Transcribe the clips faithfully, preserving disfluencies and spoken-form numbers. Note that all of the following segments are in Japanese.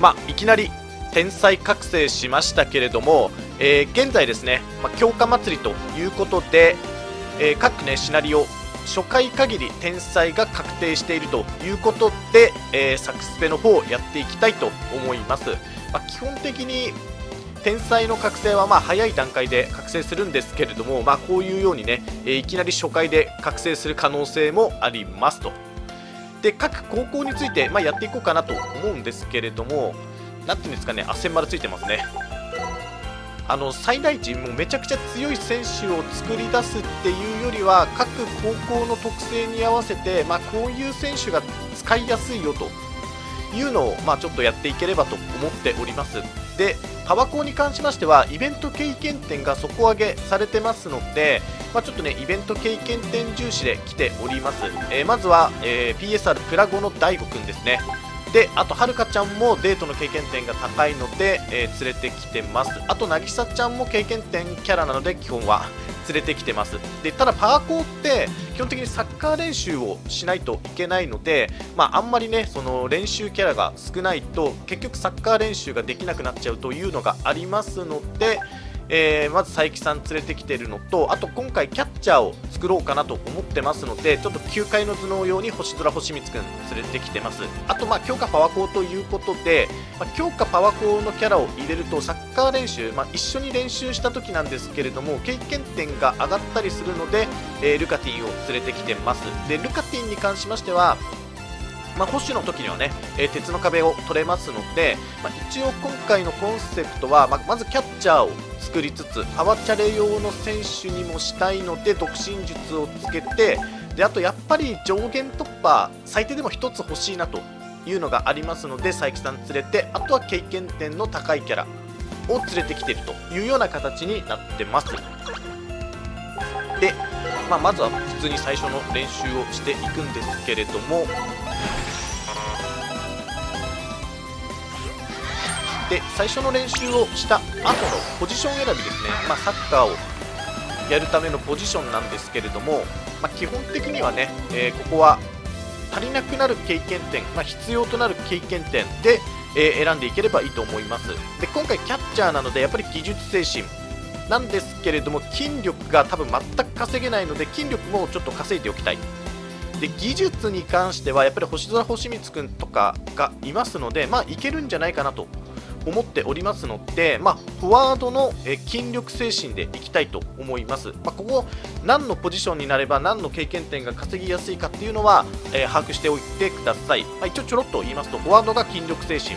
まあ、いきなり天才覚醒しましたけれども、えー、現在ですね、まあ、強化祭りということで、えー、各ねシナリオ初回限り天才が確定しているということで、えー、サクスペの方をやっていきたいと思います。まあ、基本的に天才の覚醒はまあ早い段階で覚醒するんですけれども、まあ、こういうようにね、えー、いきなり初回で覚醒する可能性もありますと。で、各高校について、まあ、やっていこうかなと思うんですけれども、なんていうんですかね、あせん丸ついてますね。あの最大値、もうめちゃくちゃ強い選手を作り出すっていうよりは、各高校の特性に合わせて、まあ、こういう選手が使いやすいよというのを、まあ、ちょっとやっていければと思っております。で、パワコに関しましては、イベント経験点が底上げされてますので、まあ、ちょっとね、イベント経験点重視で来ております。えー、まずは、えー、ピーエスアール プラゴの大悟くんですね。で、あとはるかちゃんもデートの経験点が高いので、えー、連れてきてます。あとなぎさちゃんも経験点キャラなので基本は連れてきてます。で、ただパワコって基本的にサッカー練習をしないといけないので、まあ、あんまりねその練習キャラが少ないと結局サッカー練習ができなくなっちゃうというのがありますので、えー、まず佐伯さん連れてきてるのと、あと今回キャッチャーを作ろうかなと思ってますので、ちょっときゅうかいの頭脳用に星空星光くん連れてきてます。あとまあ強化パワコということで、まあ、強化パワコのキャラを入れるとサッカー練習、まあ、一緒に練習した時なんですけれども経験点が上がったりするので、えー、ルカティンを連れてきてます。で、ルカティンに関しましては、まあ、保守の時にはね、えー、鉄の壁を取れますので、まあ、一応今回のコンセプトは、まあ、まずキャッチャーを作りつつパワチャレ用の選手にもしたいので独身術をつけて、で、あとやっぱり上限突破最低でもひとつ欲しいなというのがありますので佐伯さん連れて、あとは経験点の高いキャラを連れてきているというような形になってます。で、まあ、まずは普通に最初の練習をしていくんですけれども、で、最初の練習をした後のポジション選びですね、まあ、サッカーをやるためのポジションなんですけれども、まあ、基本的にはね、えー、ここは足りなくなる経験点、まあ、必要となる経験点で、えー、選んでいければいいと思います。で、今回キャッチャーなのでやっぱり技術精神なんですけれども筋力が多分全く稼げないので筋力もちょっと稼いでおきたい。で、技術に関してはやっぱり星空星光くんとかがいますので、まあ、いけるんじゃないかなと思っておりますので、まあ、フォワードの筋力精神でいきたいと思います。まあ、ここ何のポジションになれば何の経験点が稼ぎやすいかっていうのは、えー、把握しておいてください。まあ、一応ちょろっと言いますとフォワードが筋力精神、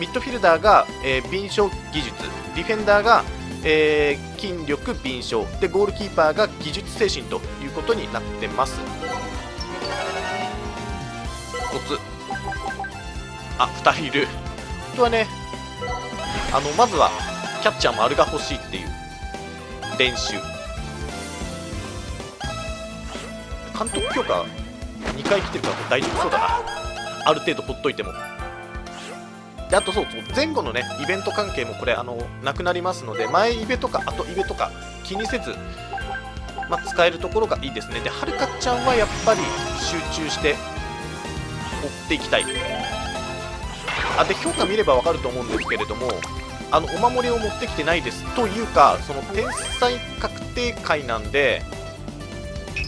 ミッドフィルダーが、えー、敏捷技術、ディフェンダーが、えー、筋力敏捷でゴールキーパーが技術精神ということになってます。ふたつ、あ、ふたりいる。本当はね、あのまずはキャッチャー丸が欲しいっていう練習、監督強化にかい来てるから大丈夫そうだな、ある程度ほっといても。で、あとそうそう前後のねイベント関係もこれあのなくなりますので、前イベとか後イベとか気にせず、まあ、使えるところがいいですね。で、はるかちゃんはやっぱり集中して追っていきたい。あ、で、評価見ればわかると思うんですけれども、あのお守りを持ってきてないですというか、その天才確定会なんで、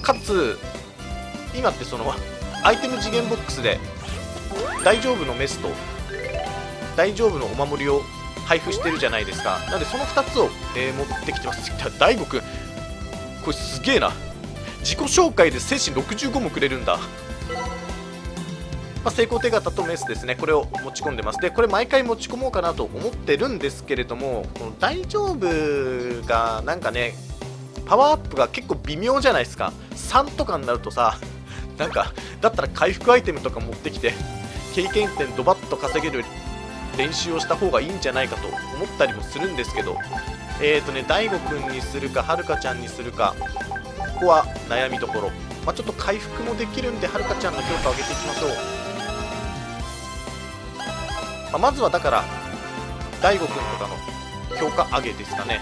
かつ今ってそのアイテム次元ボックスで大丈夫のメスと大丈夫のお守りを配布してるじゃないですか。なのでそのふたつを、えー、持ってきてます。大悟くん、これすげえな、自己紹介で精神ろくじゅうごもくれるんだ。まあ、成功手形とメスですね、これを持ち込んでます。で、これ毎回持ち込もうかなと思ってるんですけれども、この大丈夫がなんかねパワーアップが結構微妙じゃないですか。さんとかになるとさ、なんかだったら回復アイテムとか持ってきて経験点ドバッと稼げる練習をした方がいいんじゃないかと思ったりもするんですけど、えーとね大悟くんにするかはるかちゃんにするか、ここは悩みどころ。まあ、ちょっと回復もできるんではるかちゃんの評価を上げていきましょう。まあ、まずはだから大悟くんとかの評価上げですかね。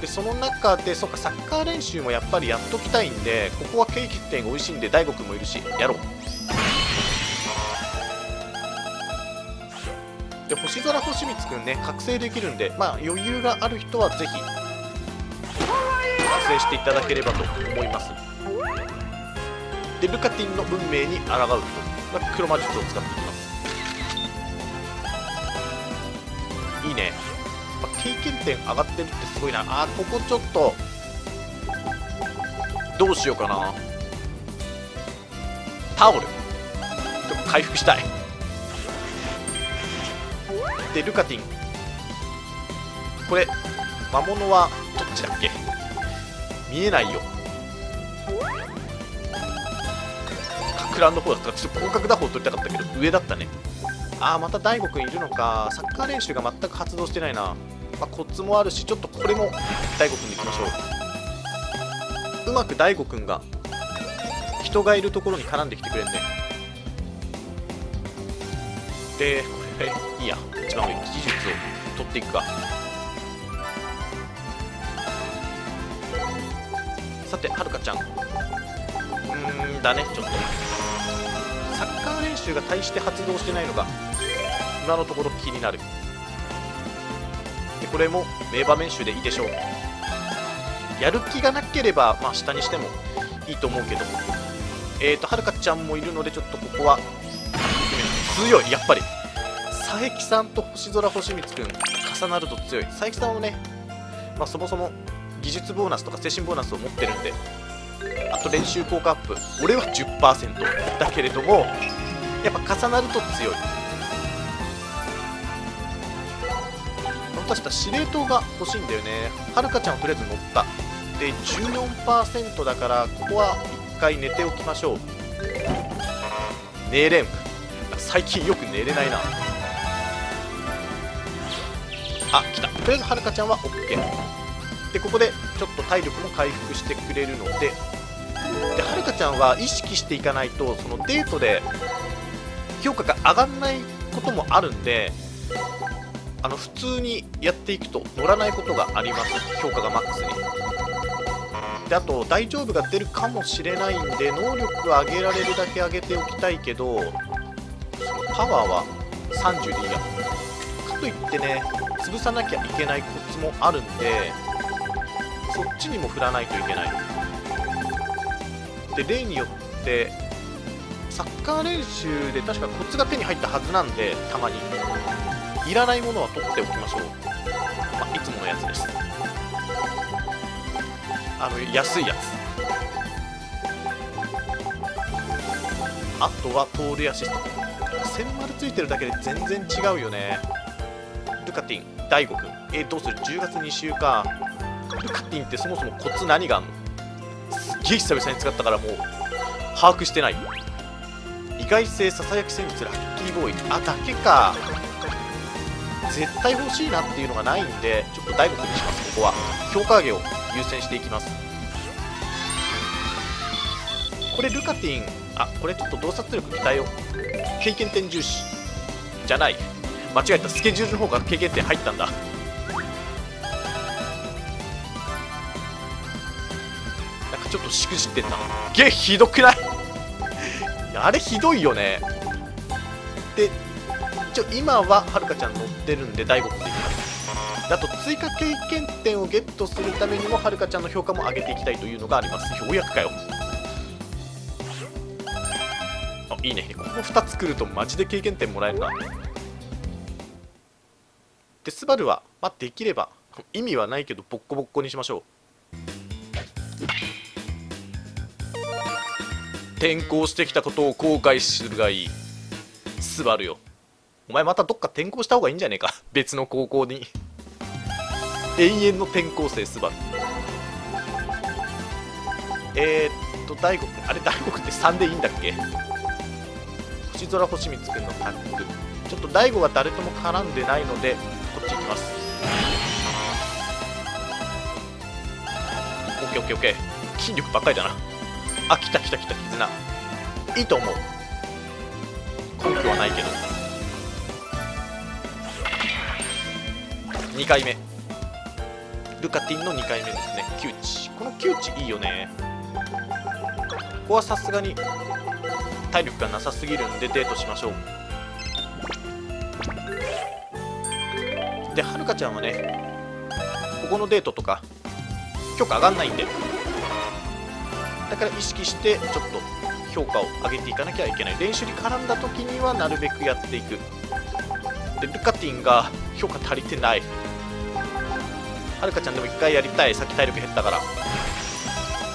で、その中でそっかサッカー練習もやっぱりやっときたいんで、ここは経験点が美味しいんで大悟くんもいるしやろう。で星空星光くんね、覚醒できるんで、まあ余裕がある人はぜひ覚醒していただければと思います。でブカティンの運命に抗う人が黒魔術を使っていきます。いいね、まあ、経験点上がってるってすごいな。あー、ここちょっとどうしようかな。タオルでも回復したい。でルカティン、これ魔物はどっちだっけ、見えないよ。かく乱の方だったからちょっと広角打法取りたかったけど上だったね。あー、また大悟くんいるのか。サッカー練習が全く発動してないな。まあ、コツもあるし、ちょっとこれも大悟くんでいきましょう。うまく大悟くんが人がいるところに絡んできてくれんね。でこれいいや、一番上技術を取っていくか。さてはるかちゃん、うーんだね。ちょっとサッカー練習が大して発動してないのが今のところ気になる。でこれも名場面集でいいでしょう。やる気がなければ、まあ、下にしてもいいと思うけど、えーとはるかちゃんもいるので、ちょっとここは強い。やっぱり佐伯さんと星空星光くん重なると強い。佐伯さんもね、まあ、そもそも技術ボーナスとか精神ボーナスを持ってるんで、あと練習効果アップ、俺は じゅっパーセント だけれども、やっぱ重なると強い。私たち司令塔が欲しいんだよね。はるかちゃんはとりあえず乗った。で じゅうよんパーセント だから、ここは一回寝ておきましょう。寝れん、最近よく寝れないなあ。来た。とりあえずはるかちゃんは オーケーで、ここでちょっと体力も回復してくれるので、ではるかちゃんは意識していかないと、そのデートで評価が上がんないこともあるんで、あの普通にやっていくと乗らないことがあります。評価がマックスに。であと大丈夫が出るかもしれないんで、能力は上げられるだけ上げておきたいけど、そのパワーはさんじゅうでいいや。かといってね、潰さなきゃいけないコツもあるんで、そっちにも振らないといけない。で例によってサッカー練習で確かコツが手に入ったはずなんで、たまにいらないものは取っておきましょう。まあ、いつものやつです。あの安いやつ。あとは盗塁アシスト。千丸ついてるだけで全然違うよね。ルカティン、大悟くん、えー、どうする。じゅうがつにしゅうか。ルカティンってそもそもコツ何があんの。すっげえ久々に使ったからもう把握してない。意外性、ささやき戦術、ラッキーボーイ、あだけか。絶対欲しいなっていうのがないんで、ちょっと大悟にします。ここは強化上げを優先していきます。これルカティン、あこれちょっと洞察力期待を。経験点重視じゃない、間違えた。スケジュールの方が経験点入ったんだ。ちょっとしくじってんな。げひどくないあれひどいよね。で一応今ははるかちゃん乗ってるんで大悟くんでいきます。あと追加経験点をゲットするためにもはるかちゃんの評価も上げていきたいというのがあります。ようやくかよ。あいいね。このふたつ来るとマジで経験点もらえるな。でスバルは、まあ、できれば意味はないけどボッコボッコにしましょう。転校してきたことを後悔するがいい。スバルよ、お前またどっか転校した方がいいんじゃねえか、別の高校に。永遠の転校生スバル。えー、っと大悟、あれ大悟ってさんでいいんだっけ。星空星光くんのタッグ。ちょっと大悟が誰とも絡んでないのでこっち行きます。 オーケーオーケーオーケー。筋力ばっかりだな。あ、来た来た来た、絆。いいと思う。根拠はないけど。にかいめ。ルカティンのにかいめですね。窮地。この窮地いいよね。ここはさすがに体力がなさすぎるんでデートしましょう。で、はるかちゃんはね、ここのデートとか許可上がんないんで、だから意識してちょっと評価を上げていかなきゃいけない。練習に絡んだ時にはなるべくやっていく。で、ルカティンが評価足りてない。はるかちゃんでもいっかいやりたい。さっき体力減ったから。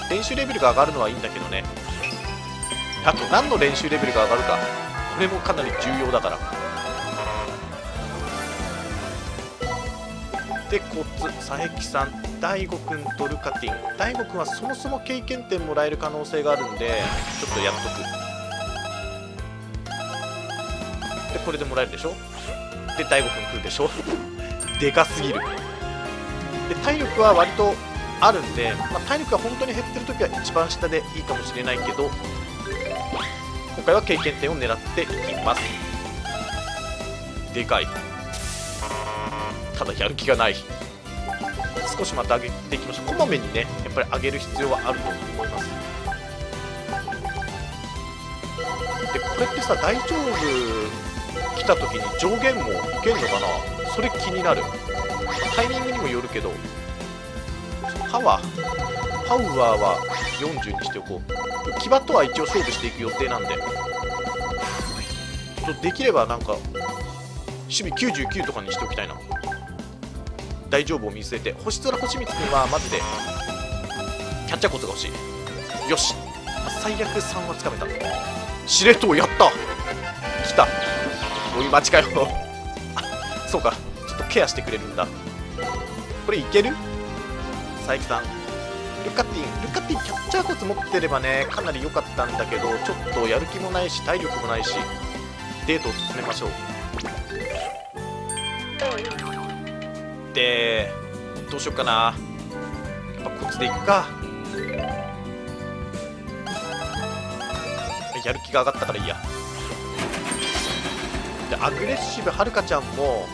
練習レベルが上がるのはいいんだけどね。あと何の練習レベルが上がるか。これもかなり重要だから。で、コツ、佐伯さん、大悟くんとルカティン。大悟くんはそもそも経験点もらえる可能性があるんで、ちょっとやっとく。で、これでもらえるでしょ。で、大悟くん来るでしょ。でかすぎる。で、体力は割とあるんで、まあ、体力が本当に減ってるときは一番下でいいかもしれないけど、今回は経験点を狙っていきます。でかい。ただやる気がない。少しまた上げていきましょう。こまめにね、やっぱり上げる必要はあると思います。で、これってさ、大丈夫来た時に上限もいけるのかな。それ気になる。タイミングにもよるけど、パワーパワーはよんじゅうにしておこう。騎馬とは一応勝負していく予定なんで、ちょっとできればなんか守備きゅうじゅうきゅうとかにしておきたいな。大丈夫を見据えて。星空星光くんはマジでキャッチャーコツが欲しい。よし、最悪さんはつかめた。司令塔やった。来た。おい、間違いよ。あ、そうか、ちょっとケアしてくれるんだ。これいける。佐伯さん、ルカティンルカティンキャッチャーコツ持ってればね、かなり良かったんだけど、ちょっとやる気もないし体力もないし。デートを進めましょう。で、どうしようかな。やっぱこっちでいくか。やる気が上がったからいいや。で、アグレッシブはるかちゃんも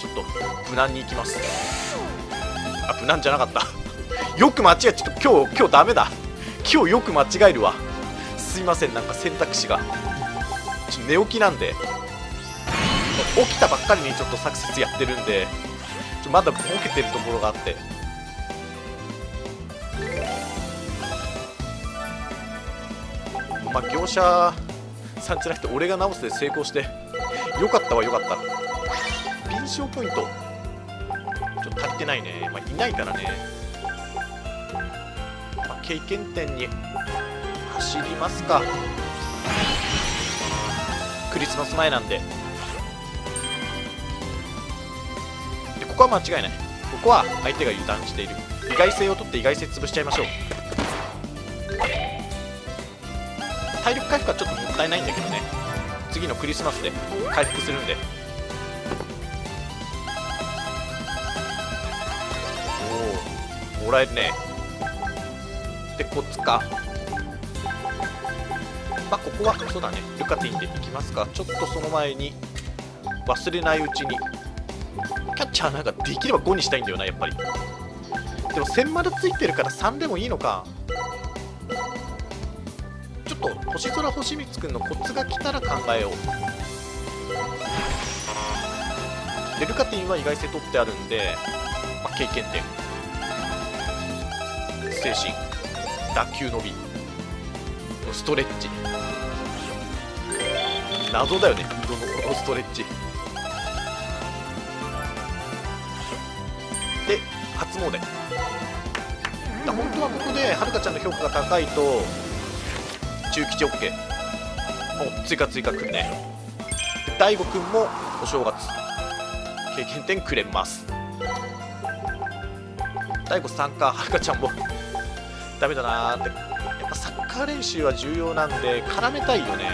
ちょっと無難にいきます。あ、無難じゃなかった。よく間違え、ちょっと今日今日ダメだ。今日よく間違えるわ。すいません、なんか選択肢がちょっと寝起きなんで、起きたばっかりにちょっとサクセスやってるんで、まだボケてるところがあって。まあ、業者さんじゃなくて俺が直すで成功してよかったわ。よかった。敏捷ポイントちょっと足りてないね。まあ、いないからね。まあ、経験点に走りますか。クリスマス前なんで。ここは間違いない。ここは相手が油断している。意外性を取って意外性潰しちゃいましょう。体力回復はちょっともったいないんだけどね。次のクリスマスで回復するんで。おお、もらえるね。で、コツか。まあ、ここはそうだね、ルカティンでいきますか。ちょっとその前に忘れないうちにキャッチャーなんかできればごにしたいんだよな、やっぱり。でもせん丸ついてるからさんでもいいのか。ちょっと星空星光くんのコツが来たら考えよう。で、ルカティンは意外性取ってあるんで、まあ、経験点、精神、打球伸び、ストレッチ。謎だよね、このストレッチ。で、初詣。だ、本当はここではるかちゃんの評価が高いと中吉 OK。 お、追加追加くんね。大悟くんもお正月経験点くれます。大悟さんか。はるかちゃんもダメだなーって。やっぱサッカー練習は重要なんで絡めたいよね。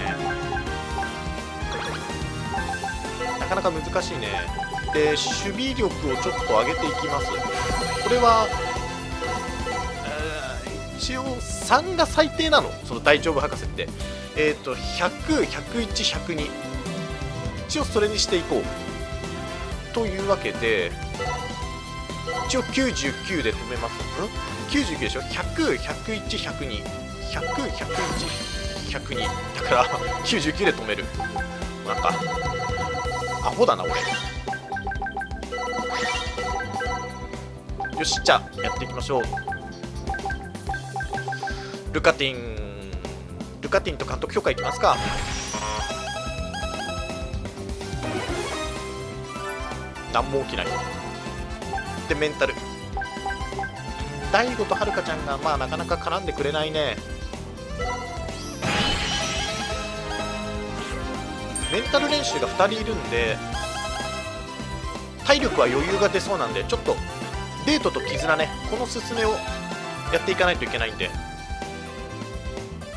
なかなか難しいね。で、守備力をちょっと上げていきます。これは、えー、一応さんが最低なの、その大丈夫博士って。えっと、ひゃく、ひゃくいち、ひゃくに。一応それにしていこう。というわけで、一応きゅうじゅうきゅうで止めます。ん ?きゅうじゅうきゅう でしょ ?ひゃく、ひゃくいち、ひゃくに。ひゃく、ひゃくいち、ひゃくに。だから、きゅうじゅうきゅうで止める。なんか、アホだな、俺。よし、じゃあやっていきましょう。ルカティンルカティンと監督評価いきますか。何も起きないで、メンタル大悟とはるかちゃんがまあなかなか絡んでくれないね。メンタル練習がふたりいるんで体力は余裕が出そうなんで、ちょっとデートと絆ね、この勧めをやっていかないといけないんで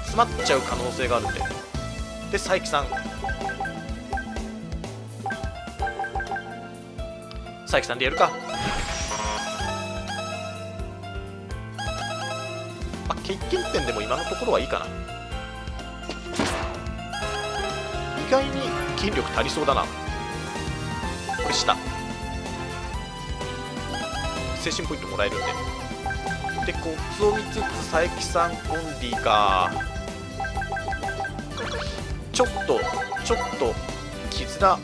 詰まっちゃう可能性があるんで。で、佐伯さん佐伯さんでやるか。まあ、経験点でも今のところはいいかな。意外に筋力足りそうだな。これ下精神ポイントもらえるんで。で、コツを見つつ佐伯さんオンリーか。ちょっとちょっと絆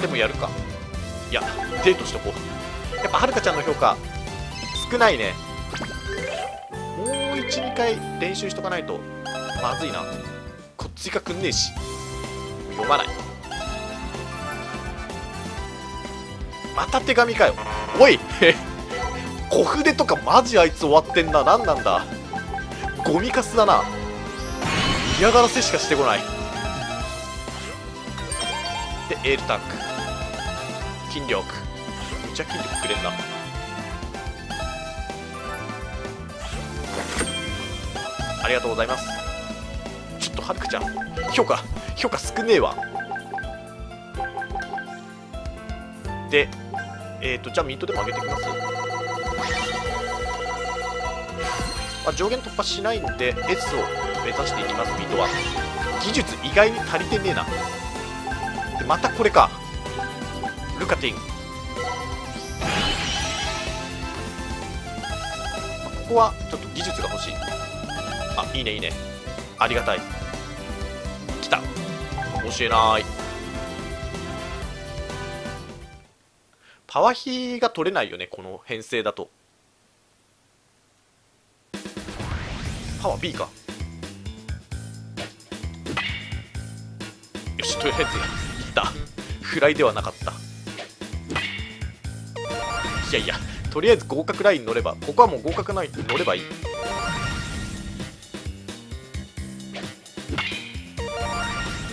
でもやるか。いやデートしとこう。やっぱはるかちゃんの評価少ないね。もういちにかい練習しとかないとまずいな。こっちがくんねえし読まない。また手紙かよおい小筆とかマジあいつ終わってんな。何なんだゴミカスだな。嫌がらせしかしてこない。でエールタック筋力、めっちゃ筋力くれんな。ありがとうございます。ちょっとはるかちゃん評価評価少ねえわ。でえっとじゃあミートでも上げてきます。まあ、上限突破しないんで S を目指していきます。ミートは技術意外に足りてねえな。でまたこれかルカティン。ここはちょっと技術が欲しい。あ、いいねいいね、ありがたい。来た、教えない。パワヒが取れないよねこの編成だと。パワー B か。よし、とりあえずいったフライではなかった。いやいや、とりあえず合格ラインに乗れば、ここはもう合格ラインに乗ればいい。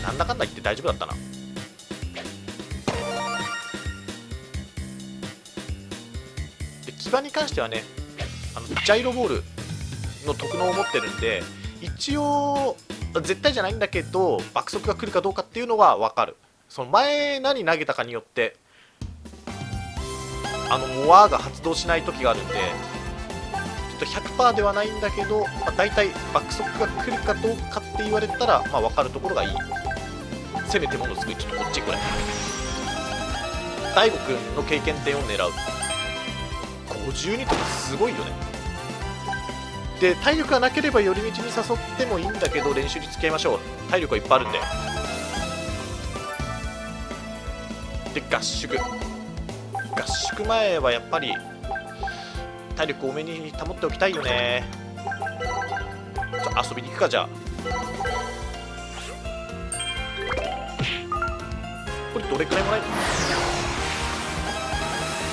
なんだかんだ言って大丈夫だったな。で基盤に関してはね、あのジャイロボールの特能を持ってるんで、一応絶対じゃないんだけど爆速が来るかどうかっていうのは分かる。その前何投げたかによってあのモアが発動しない時があるんで、ちょっと ひゃくパーセント ではないんだけど、まあ、大体爆速が来るかどうかって言われたら、まあ、分かるところがいい。せめてものすごい。ちょっとこっちこれ大悟くんの経験点を狙う。ごじゅうにとかすごいよね。で体力がなければ寄り道に誘ってもいいんだけど練習に付き合いましょう。体力はいっぱいあるんで。で合宿合宿前はやっぱり体力多めに保っておきたいよね。じゃあ遊びに行くか。じゃあこれどれくらいもらえるの ?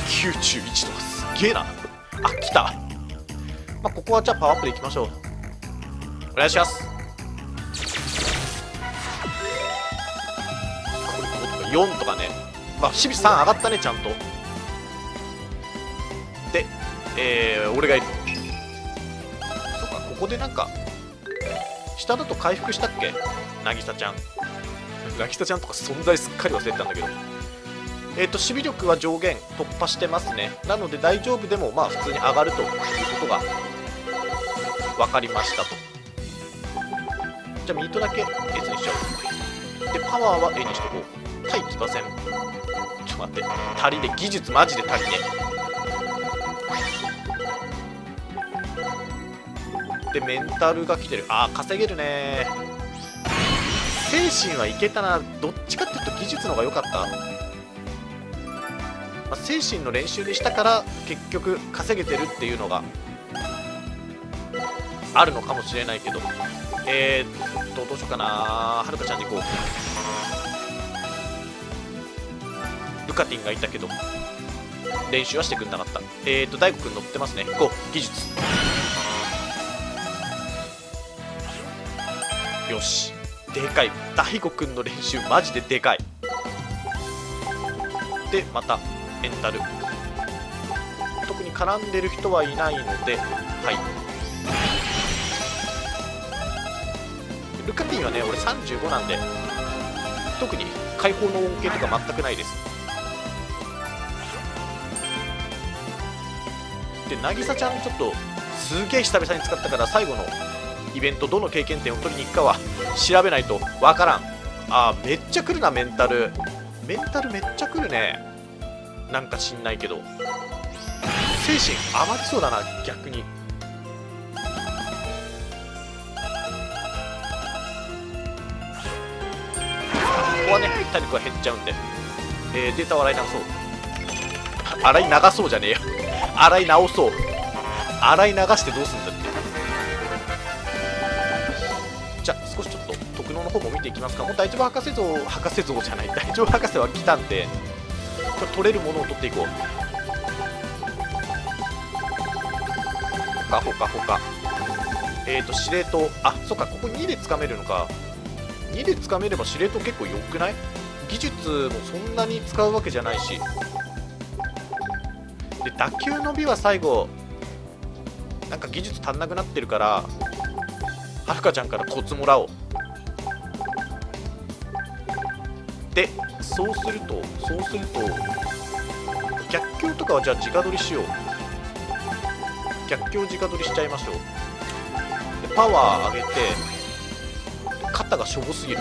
きゅうじゅういち とかすげえな。あ来た、まあ、ここはじゃあパワーアップでいきましょう。お願いします。これごとかよんとかね、まあ守備さん上がったねちゃんと。で、えー、俺がいる。そうか、ここでなんか下だと回復したっけ。渚ちゃん渚ちゃんとか存在すっかり忘れてたんだけど、えっと守備力は上限突破してますね。なので大丈夫でもまあ普通に上がるということが分かりましたと。じゃあミートだけ S にしちゃおう。でパワーは A にしとこう。対騎馬戦ちょっと待って、足りね技術マジで足りねえ。でメンタルが来てる。あー稼げるね。精神はいけたな。どっちかっていうと技術の方が良かった。ままあ、精神の練習にしたから結局稼げてるっていうのがあるのかもしれないけど、えー、っとどうしようかな、はるかちゃんにこうルカティンがいたけど練習はしてくれなかった。えー、っと大悟くん乗ってますね。こう技術よし、でかい。大悟くんの練習マジででかい。でまたエンタル、特に絡んでる人はいないので、はい、ルカティンはね俺さんじゅうごなんで特に解放の恩恵とか全くないです。で渚ちゃんちょっとすげえ久々に使ったから最後のイベントどの経験点を取りに行くかは調べないとわからん。あーめっちゃ来るな。メンタルメンタルめっちゃ来るね。なんか知んないけど精神余りそうだな逆に。ここはね体力が減っちゃうんで、えー、データを洗い流そう洗い流そうじゃねえよ洗い直そう。洗い流してどうすんだって。じゃあ少しちょっと特能の方も見ていきますか。もう大丈夫博士像、博士像じゃない大丈夫博士は来たんで、これ取れるものを取っていこう。ほかほかほか、えーと司令塔、あそっかここにでつかめるのか。にでつかめれば司令塔結構よくない。技術もそんなに使うわけじゃないし、で打球の美は最後なんか技術足んなくなってるから、はるかちゃんからコツもらおう。でそうするとそうすると逆境とかはじゃあ直取りしよう。逆境直取りしちゃいましょう。でパワー上げて、肩がしょぼすぎる。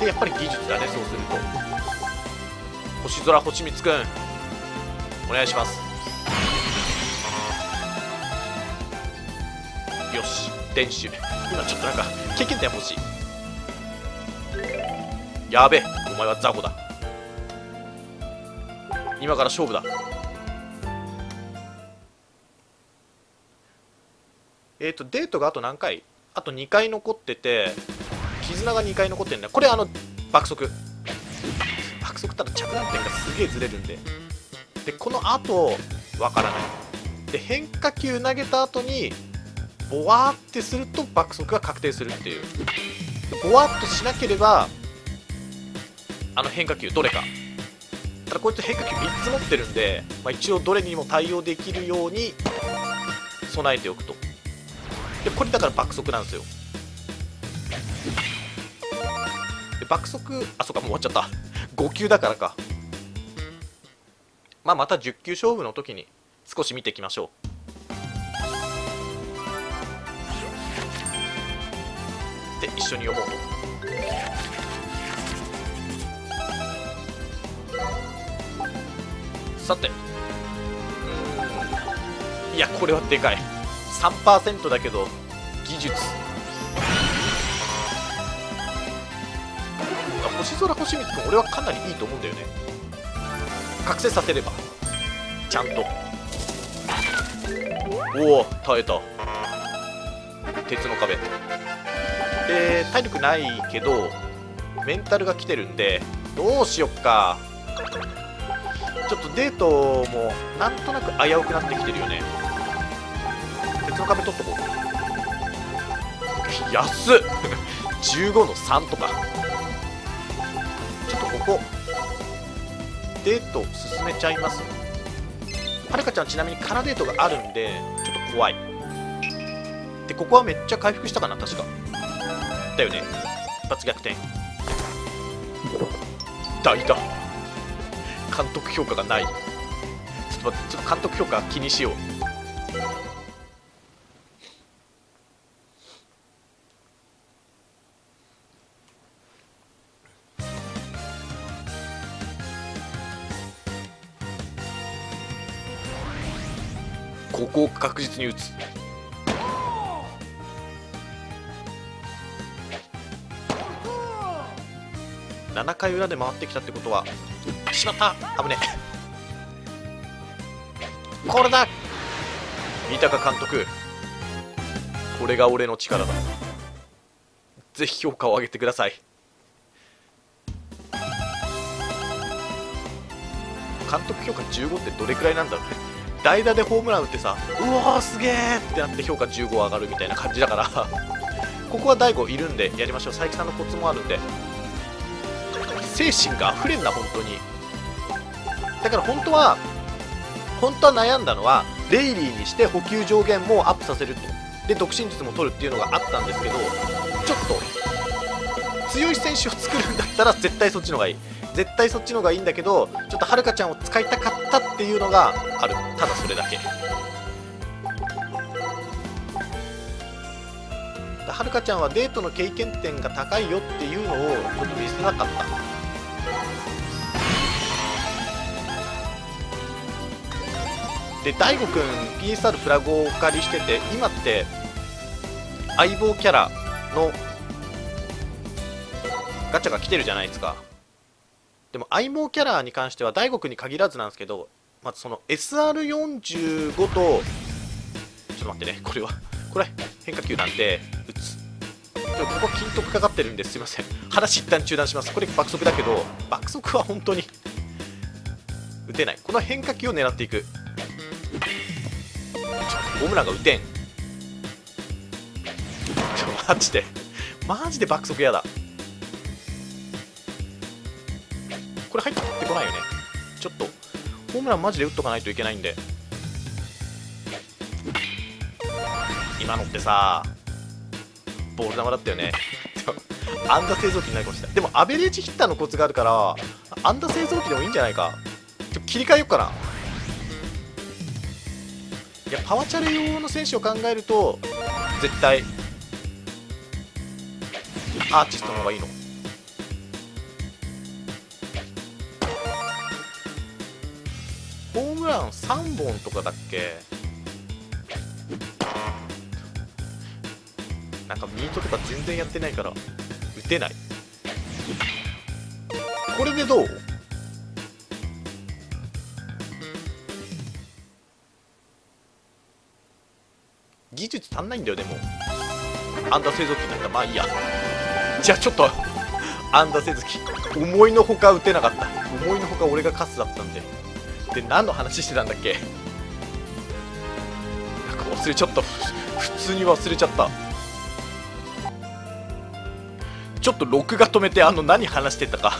でやっぱり技術だね。そうすると星空星光くんお願いします。よし練習、今ちょっとなんか経験点欲しい。やべえお前は雑魚だ。今から勝負だ。えっとデートがあと何回、あとにかい残ってて、絆がにかい残ってるんだ。これあの爆速爆速ったら着弾点がすげえずれるんで、でこのあとわからない。で変化球投げた後にボワーってすると爆速が確定するっていう。ボワーっとしなければあの変化球どれか、ただこういった変化球みっつ持ってるんで、まあ、一応どれにも対応できるように備えておくと。でこれだから爆速なんですよ。で爆速、あそうかもう終わっちゃったご球だからか。まあまたじゅっ球勝負の時に少し見ていきましょう。で一緒に読もう。さて、うん、いやこれはでかい。 さんパーセント だけど技術、星空星光君俺はかなりいいと思うんだよね。覚醒させればちゃんと。おお耐えた鉄の壁で、体力ないけどメンタルが来てるんでどうしよっか。ちょっとデートもなんとなく危うくなってきてるよね。鉄の壁取っとこう。安っじゅうごのさんとか。ちょっとここデート進めちゃいます。はるかちゃんちなみに空デートがあるんでちょっと怖い。でここはめっちゃ回復したかな確かだよね。一発逆転大胆。監督評価がない。ちょっと待って、ちょっと監督評価気にしよう。ここを確実に打つ。ななかい裏で回ってきたってことは、しまった、危ねえ。これだ三鷹監督、これが俺の力だ。ぜひ評価を上げてください。監督評価じゅうごってどれくらいなんだろうね。代打でホームラン打ってさ、うわーすげえってなって評価じゅうご上がるみたいな感じだからここは大悟いるんでやりましょう。佐伯さんのコツもあるんで。精神が溢れんな本当に。だから本当は本当は悩んだのはデイリーにして補給上限もアップさせると、で独身術も取るっていうのがあったんですけど、ちょっと強い選手を作るんだったら絶対そっちのがいい。絶対そっちの方がいいんだけど、ちょっとはるかちゃんを使いたかったっていうのがある。ただそれだけ。はるかちゃんはデートの経験点が高いよっていうのをちょっと見せなかった。で大悟くん ピーエスアール フラグをお借りしてて、今って相棒キャラのガチャが来てるじゃないですか。でも相棒キャラに関しては大悟くんに限らずなんですけど、まずその エスアールよんじゅうご と、ちょっと待ってね、これはこれ変化球なんで打つ。でもここ金徳かかってるんですいません、話一旦中断します。これ爆速だけど、爆速は本当に打てない。この変化球を狙っていく。ホームランが打てん。マジでマジで爆速やだ。これ入ってこないよね。ちょっとホームランマジで打っとかないといけないんで。今のってさボール球だったよね安打製造機になるかもしれない。でもアベレージヒッターのコツがあるから安打製造機でもいいんじゃないか。ちょっと切り替えようかな。いやパワチャレ用の選手を考えると絶対アーティストの方がいいの。ホームランさんぼんとかだっけ。なんかミートとか全然やってないから打てない。これでどう？技術足んないんだよね。もうアンダー製造機なんだ。まあいいや。じゃあちょっとアンダー製造機思いのほか打てなかった。思いのほか俺がカスだったんで。で何の話してたんだっけ。なんか忘れちゃった。普通に忘れちゃった。ちょっと録画止めて、あの何話してたか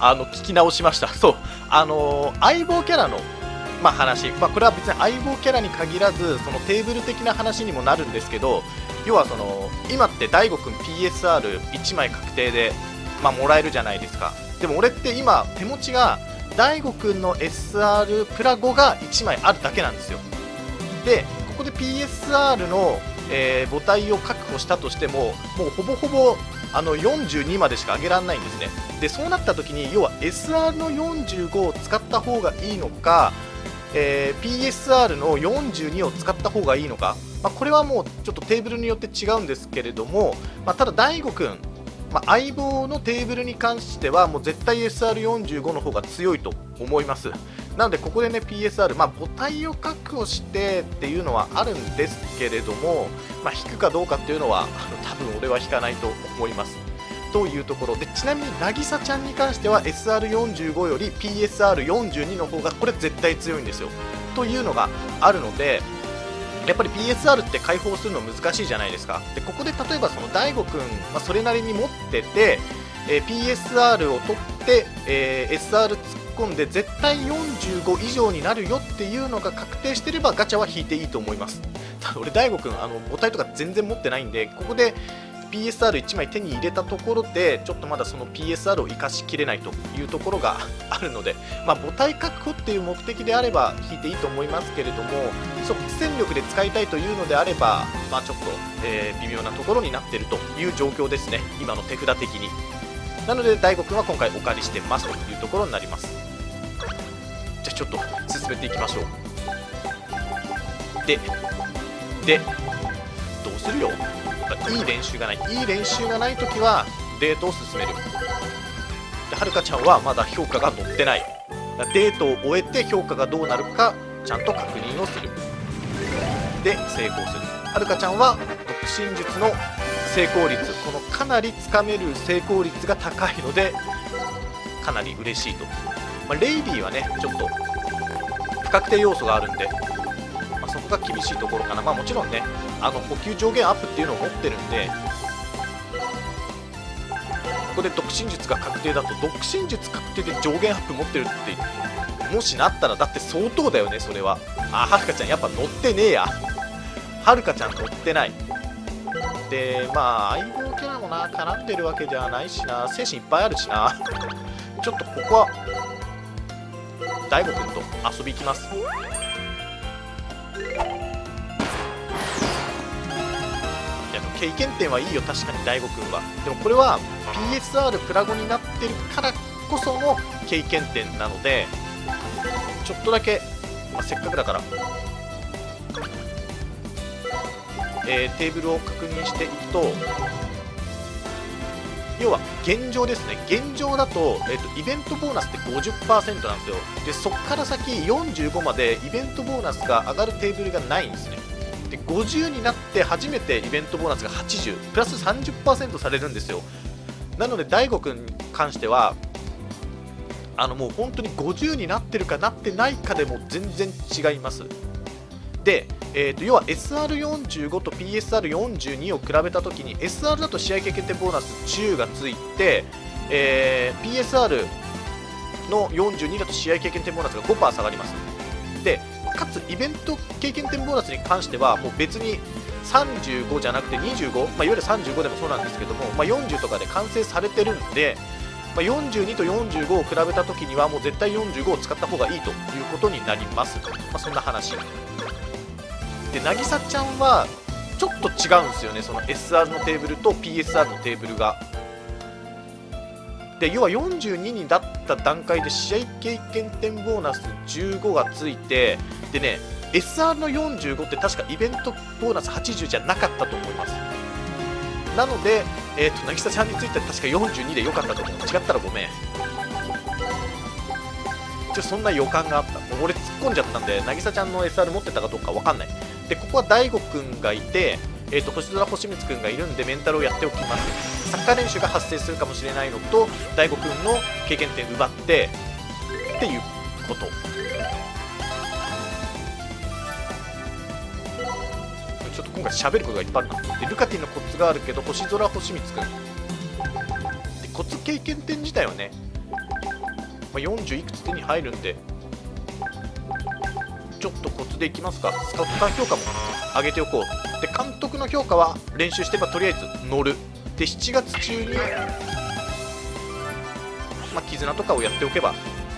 あの聞き直しました。そう、あのー、相棒キャラの、まあ、話、まあ、これは別に相棒キャラに限らずそのテーブル的な話にもなるんですけど、要はその今って大悟くん ピーエスアールいち 枚確定で、まあ、もらえるじゃないですか。でも俺って今手持ちが大悟くんの エスアール プラごがいちまいあるだけなんですよ。でここで ピーエスアール の、えー、母体を確保したとしても、もうほぼほぼあのよんじゅうにまでしか上げられないんですね。でそうなった時に、要は エスアール のよんじゅうごを使った方がいいのか、えー、ピーエスアール のよんじゅうにを使った方がいいのか、まあ、これはもうちょっとテーブルによって違うんですけれども、まあ、ただ大悟くん、まあ、相棒のテーブルに関してはもう絶対 エスアールよんじゅうご の方が強いと思います。なのでここでね ピーエスアール、まあ、母体を確保してっていうのはあるんですけれども、まあ、引くかどうかっていうのは多分俺は引かないと思います。というところで、ちなみに渚ちゃんに関しては エスアールよんじゅうご より ピーエスアールよんじゅうに の方がこれ絶対強いんですよというのがあるので、やっぱり ピーエスアール って解放するの難しいじゃないですか。でここで例えばその大悟くん、まあ、それなりに持ってて、えー、ピーエスアール を取って、えー、エスアール 突っ込んで絶対よんじゅうご以上になるよっていうのが確定してればガチャは引いていいと思います。ただ俺大悟くんあの母体とか全然持ってないんで、ここで ピーエスアールいち 枚手に入れたところでちょっとまだその ピーエスアール を生かしきれないというところがあるので、まあ、母体確保っていう目的であれば引いていいと思いますけれども、即戦力で使いたいというのであれば、まあ、ちょっと、えー、微妙なところになっているという状況ですね、今の手札的に。なので大悟くんは今回お借りしてますというところになります。じゃあちょっと進めていきましょう。ででどうするよ。いい練習がないいい練習がないときはデートを進める。ではるかちゃんはまだ評価が載ってない。デートを終えて評価がどうなるかちゃんと確認をする。で成功する。はるかちゃんは独身術の成功率、このかなりつかめる成功率が高いのでかなり嬉しいと。まあ、レイビーはねちょっと不確定要素があるんで、まあ、そこが厳しいところかな。まあ、もちろんねあの補給上限アップっていうのを持ってるんで、ここで独身術が確定だと独身術確定で上限アップ持ってるってもしなったらだって相当だよね、それは。あ、はるかちゃんやっぱ乗ってねえや。はるかちゃん乗ってない。でまあ相棒キャラもな絡んでるわけじゃないしな、精神いっぱいあるしな。ちょっとここは大悟くんと遊び行きます。いやでも経験点はいいよ、確かに大悟くんは。でもこれは ピーエスアール プラゴになってるからこその経験点なので、ちょっとだけ、まあ、せっかくだから、えー、テーブルを確認していくと、要は現状ですね。現状だと、えっと、イベントボーナスって ごじゅっパーセント なんですよ。でそこから先よんじゅうごまでイベントボーナスが上がるテーブルがないんですね。でごじゅうになって初めてイベントボーナスがはちじゅうプラス さんじゅっパーセント されるんですよ。なので大悟くんに関してはあのもう本当にごじゅうになってるかなってないかでも全然違います。でえーと要は エスアールよんじゅうご と ピーエスアールよんじゅうに を比べたときに エスアール だと試合経験点ボーナスじゅうがついて、えー、ピーエスアール のよんじゅうにだと試合経験点ボーナスが ごパーセント 下がります。でかつイベント経験点ボーナスに関してはもう別にさんじゅうごじゃなくてにじゅうご、まあ、いわゆるさんじゅうごでもそうなんですけども、まあ、よんじゅうとかで完成されてるんで、まあ、よんじゅうにとよんじゅうごを比べたときにはもう絶対よんじゅうごを使った方がいいということになります、まあ、そんな話で。なぎさちゃんはちょっと違うんですよね、その エスアール のテーブルと ピーエスアール のテーブルが。で要はよんじゅうにになった段階で試合経験点ボーナスじゅうごがついて、でね エスアール のよんじゅうごって確かイベントボーナスはちじゅうじゃなかったと思います。なので、えーと、なぎさちゃんについては確かよんじゅうにで良かったと思う。違ったらごめん。ちょそんな予感があった。俺突っ込んじゃったんでなぎさちゃんの エスアール 持ってたかどうか分かんない。でここは大悟くんがいて、えー、と星空星光くんがいるんでメンタルをやっておきます。サッカー練習が発生するかもしれないのと大悟くんの経験点奪ってっていうこと。ちょっと今回喋ることがいっぱいあるな。でルカティのコツがあるけど星空星光くんでコツ経験点自体はね、まあ、よんじゅういくつ手に入るんでちょっとコツでいきますか。スカウトさん評価も上げておこう。で監督の評価は練習してばとりあえず乗る。でしちがつ中に、まあ、絆とかをやっておけば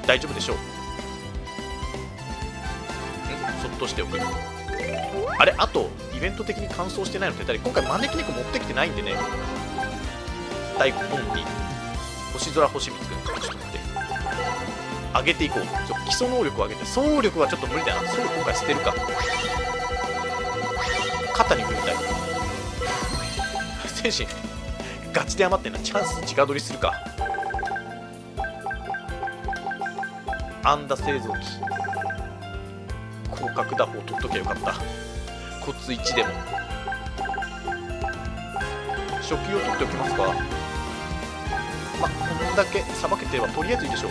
大丈夫でしょう。んそっとしておく。あれあとイベント的に完走してないのって言ったり、今回招き猫持ってきてないんでね。だいご本に星空星光くんからちょっと待って上げていこう。ちょっと基礎能力を上げて、総力はちょっと無理だな。総力今回捨てるか。肩に振りたい。精神ガチで余ってんな。チャンス直取りするか。安打製造機広角打法取っときゃよかった。コツいちでも初級を取っておきますか。まあこんだけさばけてればとりあえずいいでしょう。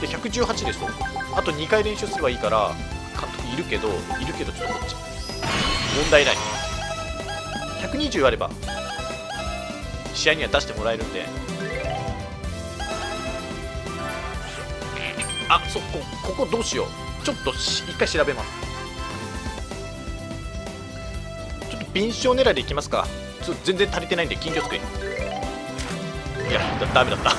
でひゃくじゅうはちですとあとにかい練習すればいいから監督いるけどいるけどちょっとこっち問題ない。ひゃくにじゅうあれば試合には出してもらえるんで。あそこここどうしよう。ちょっと一回調べます。ちょっと敏捷狙いでいきますか。ちょ全然足りてないんで金魚すくい。いやだダメだった。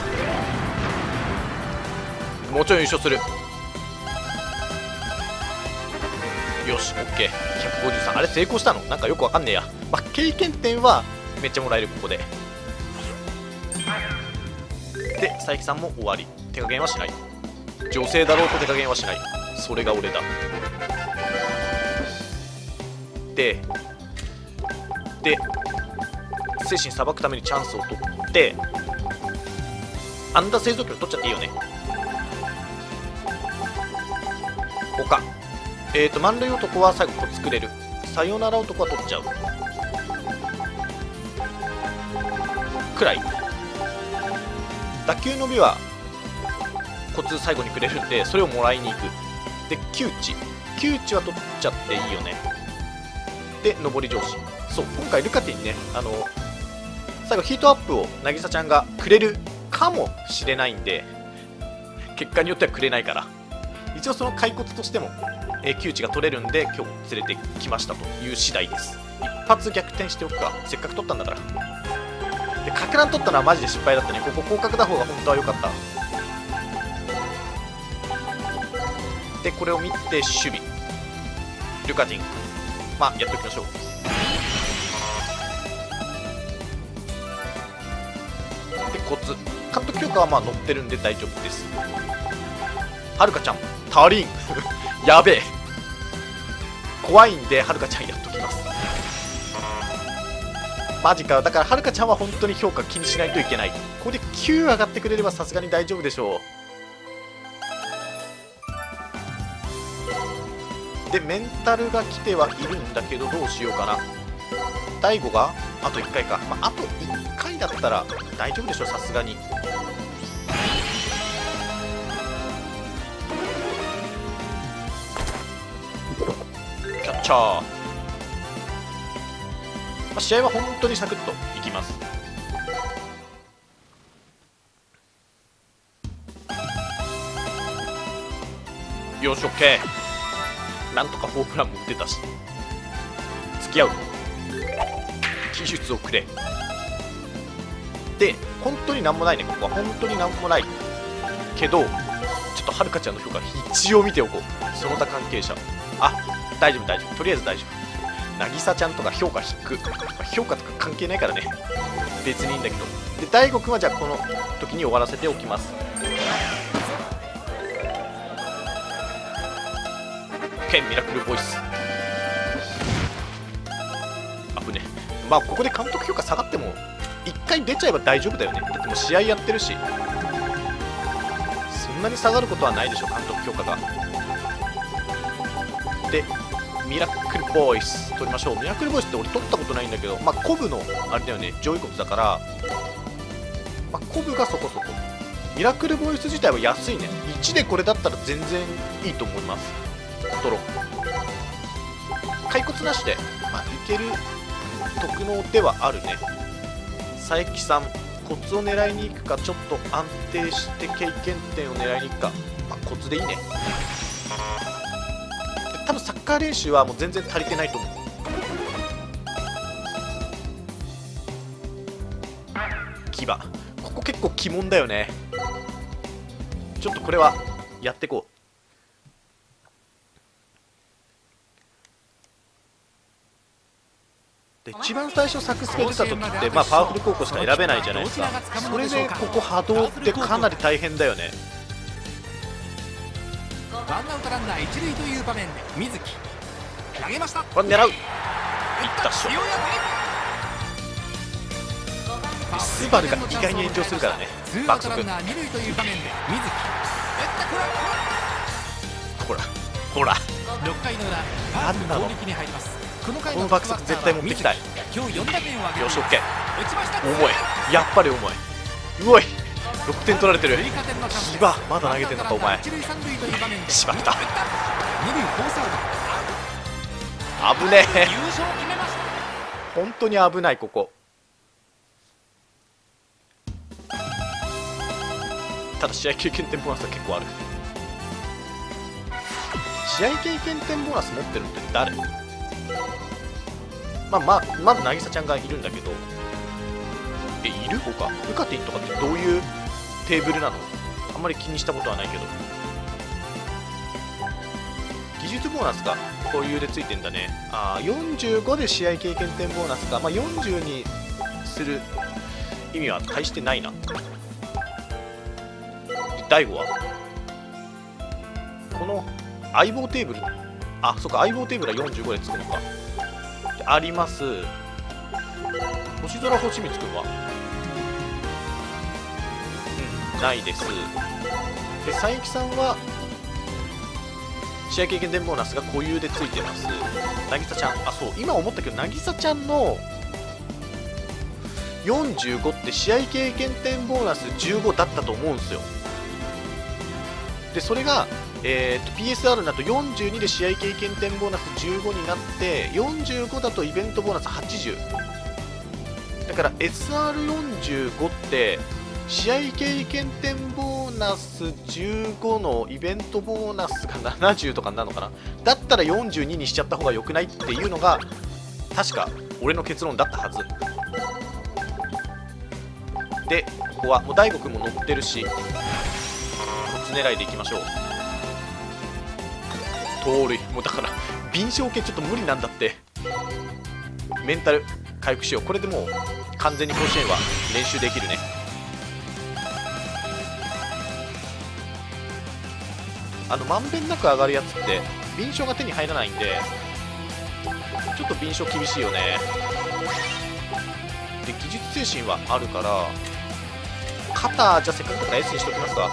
もうちょい優勝する。よし OK ひゃくごじゅうさん。あれ成功したのなんかよくわかんねえや、まあ、経験点はめっちゃもらえる。ここでで佐伯さんも終わり。手加減はしない。女性だろうと手加減はしない。それが俺だ。でで精神さばくためにチャンスを取ってあんだ製造機を取っちゃっていいよね。他えーと満塁男は最後これ作れる。さよなら男は取っちゃうくらい。打球の美はコツ最後にくれるんで、それをもらいに行く。で窮地窮地は取っちゃっていいよね。で上り上司、そう今回ルカティにね、あの最後ヒートアップを渚ちゃんがくれるかもしれないんで、結果によってはくれないから一応その解骨としても窮地が取れるんで今日連れてきましたという次第です。一発逆転しておくか、せっかく取ったんだから。で角乱取ったのはマジで失敗だったね。ここ広角打法が本当は良かった。でこれを見て守備ルカティン、まあやっておきましょう。でコツカット強化はまあ乗ってるんで大丈夫です。はるかちゃんタリンやべえ怖いんではるかちゃんやっときます。マジか。だからはるかちゃんは本当に評価気にしないといけない。ここできゅう上がってくれればさすがに大丈夫でしょう。でメンタルが来てはいるんだけどどうしようかな。大悟があといっかいか、まあ、あといっかいだったら大丈夫でしょうさすがに。キャッチャー、まあ、試合は本当にサクッといきます。よし OK、 なんとかホームランも打てたし。付き合う技術をくれ。で本当になんもないね。ここは本当になんもないけど、ちょっとはるかちゃんの評価一応見ておこう、その他関係者。あ大丈夫大丈夫、とりあえず大丈夫。なぎさちゃんとか評価低く、評価とか関係ないからね、別にいいんだけど。で大悟くんはじゃあこの時に終わらせておきます。 OK ミラクルボイス、あぶね。まあここで監督評価下がってもいっかい出ちゃえば大丈夫だよね。だってもう試合やってるし、そんなに下がることはないでしょ監督評価が。でミラクルボイス取りましょう。ミラクルボイスって俺取ったことないんだけど、まあコブのあれだよね、上位骨だから、まあ、コブがそこそこ。ミラクルボイス自体は安いね。いちでこれだったら全然いいと思います。ドロー解骨なしで、まあ、いける特能ではあるね。佐伯さんコツを狙いに行くか、ちょっと安定して経験点を狙いに行くか、まあ、コツでいいね。多分サッカー練習はもう全然足りてないと思う。牙ここ結構鬼門だよね。ちょっとこれはやってこう。で一番最初サクスペ出た時って、まあ、パワフル高校しか選べないじゃないですか。それでここ波動ってかなり大変だよね。ワンアウトランナー一塁という場面で水木投げました。これ狙う、いったっしょ。スバルが意外に炎上するからね。爆速ほらほら、何なのこの爆速、絶対持ってきたい。よし OK、 重い、やっぱり重い。うおいろくてん取られてる。キバまだ投げてんだかお前、しまった。危ねえ、本当に危ない。ここただ試合経験点ボーナスは結構ある。試合経験点ボーナス持ってるのって誰？まあまあまず渚ちゃんがいるんだけど、えいる？他ルカティンとかってどういうテーブルなの？あんまり気にしたことはないけど、技術ボーナスがこういうでついてんだね。ああよんじゅうごで試合経験点ボーナスか、まあ、よんじゅうにする意味は大してないな。大悟はこの相棒テーブル、あそっか相棒テーブルはよんじゅうごでつくのかあります。星空星光くんはないです。で、佐伯さんは試合経験点ボーナスが固有でついてます。渚ちゃん、あ、そう、今思ったけど渚ちゃんのよんじゅうごって試合経験点ボーナスじゅうごだったと思うんですよ。でそれが、えー、と ピーエスアール だとよんじゅうにで試合経験点ボーナスじゅうごになって、よんじゅうごだとイベントボーナスはちじゅうだから エスアールよんじゅうご って試合経験点ボーナスじゅうごのイベントボーナスがななじゅうとかになるのかな。だったらよんじゅうににしちゃった方が良くないっていうのが確か俺の結論だったはずで、ここはもう大悟くんも乗ってるしこっち狙いでいきましょう。盗塁、もうだから敏捷系ちょっと無理なんだって。メンタル回復しよう。これでもう完全に甲子園は練習できるね。あのまんべんなく上がるやつって敏捷が手に入らないんでちょっと敏捷厳しいよね。で技術精神はあるから肩、じゃあせっかくだから S にしておきますか。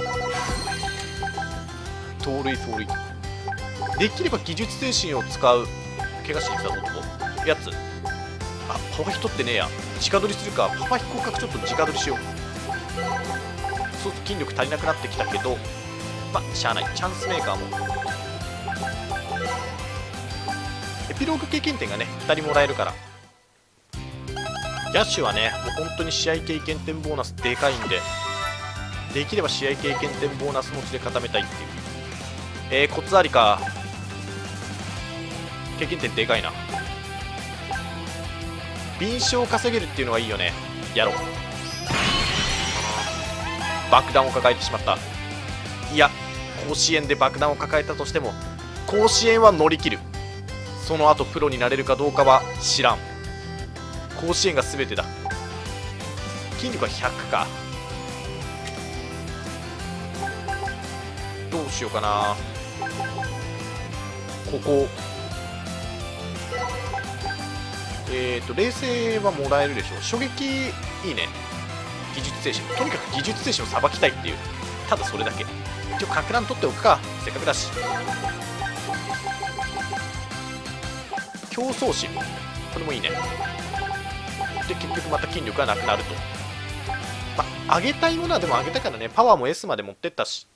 盗塁盗塁できれば技術精神を使う。怪我しに来たぞ男やつ。あ、パワヒ取ってねえや。直取りするか。パワヒ広角ちょっと直取りしよう。そうすると筋力足りなくなってきたけど、まあしゃあない。チャンスメーカーもエピローグ経験点がねふたりもらえるから。野手はね、もう本当に試合経験点ボーナスでかいんで、できれば試合経験点ボーナス持ちで固めたいっていう。えー、コツありか。経験点でかいな。敏捷を稼げるっていうのはいいよね。やろう。爆弾を抱えてしまった。いや、甲子園で爆弾を抱えたとしても、甲子園は乗り切る。その後プロになれるかどうかは知らん。甲子園が全てだ。筋力はひゃくか。どうしようかな。ここえっと冷静はもらえるでしょう。衝撃いいね。技術精神、とにかく技術精神をさばきたいっていう、ただそれだけ。一応かく乱取っておくか、せっかくだし。競争心、これもいいね。で結局また筋力がなくなると、まあ、上げたいものはでも上げたからね。パワーも S まで持ってったし。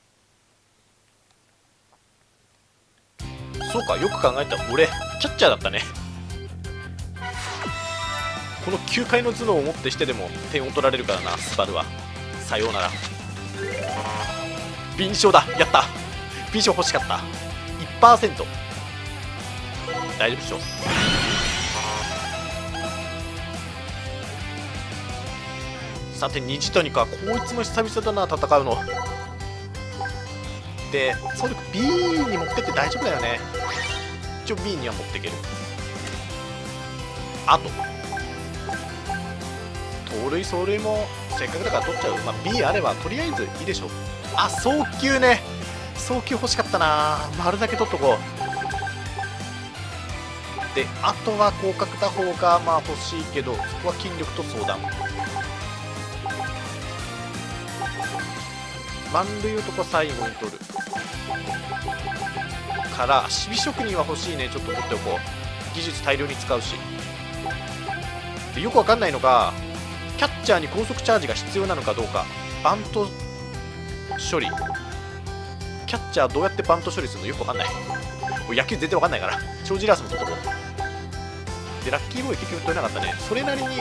そうか、よく考えたら俺キャッチャーだったね。この球界の頭脳をもってしてでも点を取られるからな。スバルはさようなら。敏捷だ、やった。敏捷欲しかった。 いちパーセント 大丈夫でしょう。さて虹谷か、こいつも久々だな戦うの。で総力 B に持ってって大丈夫だよね。一応 B には持っていける。あと盗塁走塁もせっかくだから取っちゃう、まあ、B あればとりあえずいいでしょ。あ、送球ね、送球欲しかったな。丸だけ取っとこう。であとは広角打法がまあ欲しいけど、そこは筋力と相談。満塁をとこ最後に取るから守備職人は欲しいね。ちょっと取っておこう。技術大量に使うし。でよくわかんないのがキャッチャーに高速チャージが必要なのかどうか。バント処理、キャッチャーどうやってバント処理するのよくわかんない。野球全然わかんないから長寿ラースも取っとこう。でラッキーボーイ結局取れなかったね。それなりに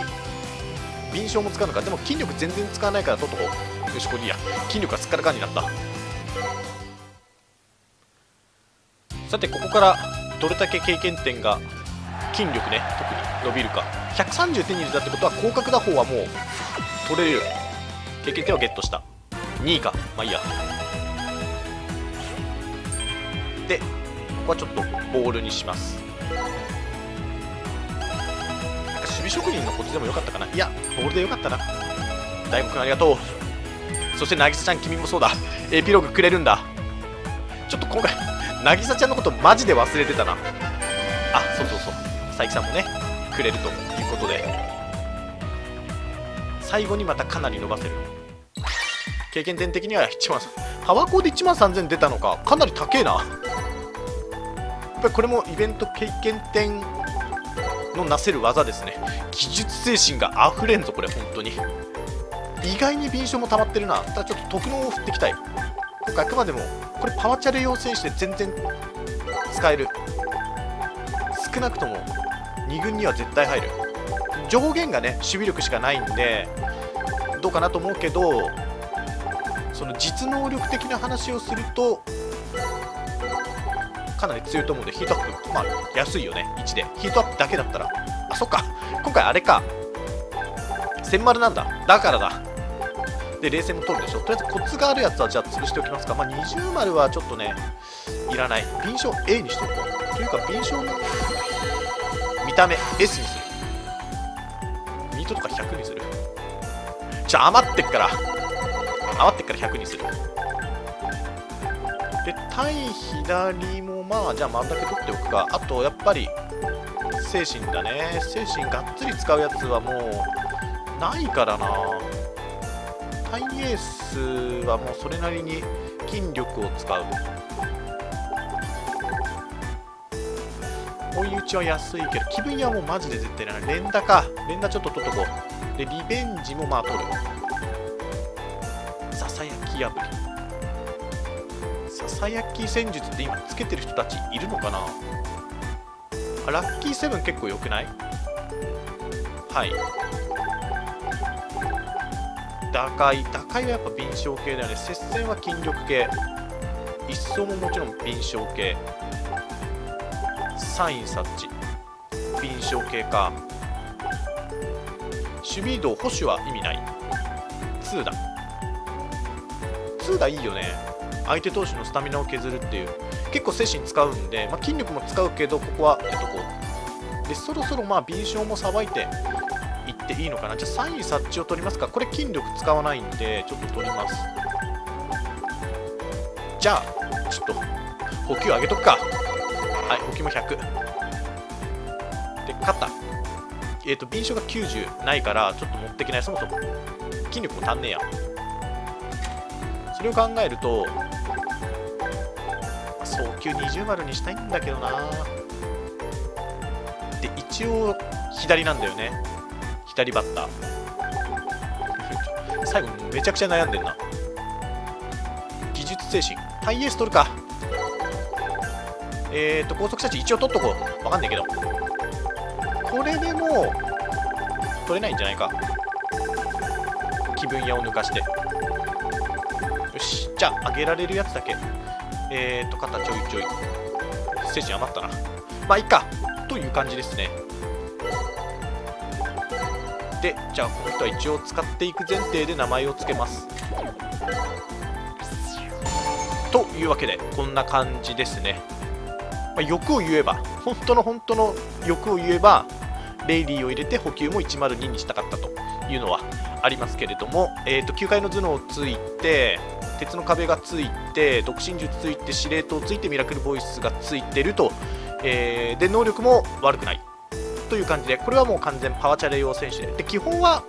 敏捷も使うのか。でも筋力全然使わないから取っとこう。よし、これいいや。筋力がすっからかんになった。さてここからどれだけ経験点が、筋力ね特に伸びるか。ひゃくさんじゅう手に入れたってことは広角打法はもう取れるよね。経験点はゲットした。にいか、まあいいや。でここはちょっとボールにします。なんか守備職人のコツでもよかったかな。いやボールでよかったな。大悟くんありがとう。そして渚ちゃん、君もそうだ。エピローグくれるんだ。ちょっと今回渚ちゃんのことマジで忘れてたな。あ、そうそうそう、佐伯さんもねくれるということで、最後にまたかなり伸ばせる。経験点的には一万、タワコでいちまんさんぜん出たのか、かなり高えな。やっぱりこれもイベント経験点のなせる技ですね。技術精神が溢れんぞこれ本当に。意外に敏捷も溜まってるな。ただちょっと特能を振っていきたい。今回あくまでもこれパワチャル用選手で全然使える。少なくともに軍には絶対入る。上限がね守備力しかないんでどうかなと思うけど、その実能力的な話をするとかなり強いと思うんで、ヒートアップ、まあ安いよねいちで。ヒートアップだけだったら、あ、そっか今回あれか千丸なんだ、だからだ。で冷静も取るでしょ。とりあえずコツがあるやつはじゃあ潰しておきますか。まあ二重丸はちょっとねいらない。敏捷 A にしとこうというか、敏捷の見た目 S にする。ミートとかひゃくにする。じゃあ余ってっから余ってっからひゃくにする。で対左もまあじゃあ真ん中取っておくか。あとやっぱり精神だね。精神がっつり使うやつはもうないからな。対エースはもうそれなりに筋力を使う。追い打ちは安いけど気分屋もマジで絶対いらない。連打か、連打ちょっと取っとこう。でリベンジもまあ取る。ささやき破り、ささやき戦術って今つけてる人たちいるのかな。あ、ラッキーセブン結構良くない？はい。打開、打開はやっぱ敏捷系だよね。接戦は筋力系、一層ももちろん敏捷系、サイン察知敏捷系か。守備移動保守は意味ない。ツーだ、ツーだいいよね。相手投手のスタミナを削るっていう、結構精神使うんで、まあ、筋力も使うけどここはやっとこう。でそろそろまあ敏捷もさばいていっていいのかな。じゃあサイン察知を取りますか。これ筋力使わないんでちょっと取ります。じゃあちょっと補給上げとくか。はい、補給もひゃくで肩、えっと敏捷がきゅうじゅうないからちょっと持ってきない。そもそも筋力も足んねえや。それを考えると早急ににじゅう丸にしたいんだけどな。で一応左なんだよね、左バッター最後めちゃくちゃ悩んでんな。技術精神タイエース取るか。えーと高速射地一応取っとこう。わかんないけどこれでもう取れないんじゃないか。気分屋を抜かして、よし、じゃあ上げられるやつだけ。えーと肩ちょいちょい、精神余ったな。まあいいかという感じですね。でじゃあこの人は一応使っていく前提で名前を付けます。というわけでこんな感じですね。まあ、欲を言えば本当の本当の欲を言えばレイリーを入れて補給もいちまるににしたかったというのはありますけれども、えーと球界の頭脳ついて、鉄の壁がついて、独身術ついて、司令塔ついて、ミラクルボイスがついてると、えー、で能力も悪くないという感じで、これはもう完全パワーチャレ用選手 で, で基本は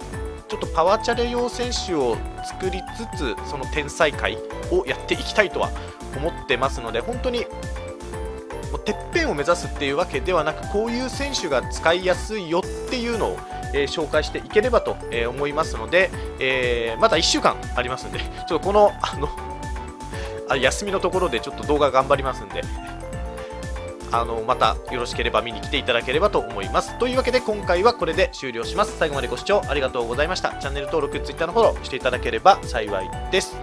ちょっとパワーチャレ用選手を作りつつその天才界をやっていきたいとは思ってますので、本当にもうてっぺんを目指すっていうわけではなく、こういう選手が使いやすいよっていうのをえー、紹介していければと思いますので、えー、まだいっしゅうかんありますので、ちょっとこのあのあ休みのところでちょっと動画頑張りますんで、あのまたよろしければ見に来ていただければと思います。というわけで今回はこれで終了します。最後までご視聴ありがとうございました。チャンネル登録、ツイッターのフォローしていただければ幸いです。